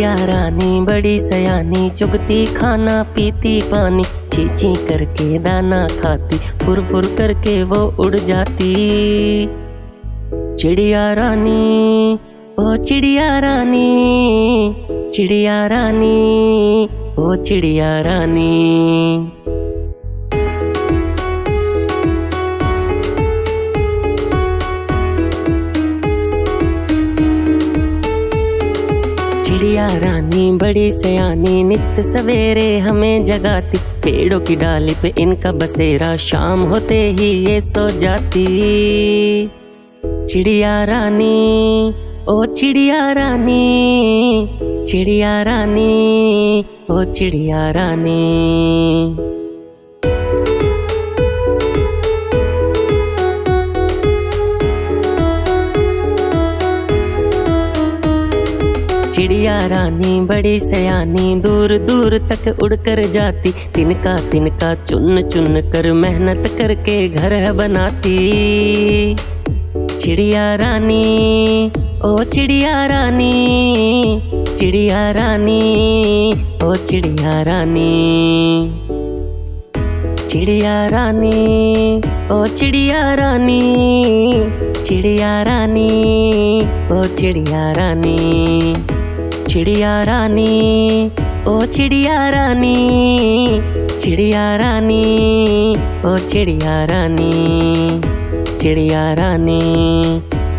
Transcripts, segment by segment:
गुड़िया रानी बड़ी सयानी, चुगती खाना पीती पानी, चींची करके दाना खाती, फुर फुर करके वो उड़ जाती। चिड़िया रानी ओ चिड़िया रानी, चिड़िया रानी ओ चिड़िया रानी। चिड़िया रानी बड़ी सयानी, नित्य सवेरे हमें जगाती, पेड़ों की डाली पे इनका बसेरा, शाम होते ही ये सो जाती। चिड़िया रानी ओ चिड़िया रानी, चिड़िया रानी ओ चिड़िया रानी। चिड़िया रानी बड़ी सयानी, दूर दूर तक उड़ कर जाती, तिनका तिनका चुन चुन कर मेहनत करके घर बनाती। चिड़िया रानी ओ चिड़िया रानी, चिड़िया रानी ओ चिड़िया रानी। चिड़िया रानी ओ चिड़िया रानी, चिड़िया रानी ओ चिड़िया रानी। चिड़िया रानी ओ चिड़िया रानी, चिड़िया रानी ओ चिड़िया रानी। चिड़िया रानी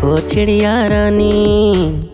ओ चिड़िया रानी।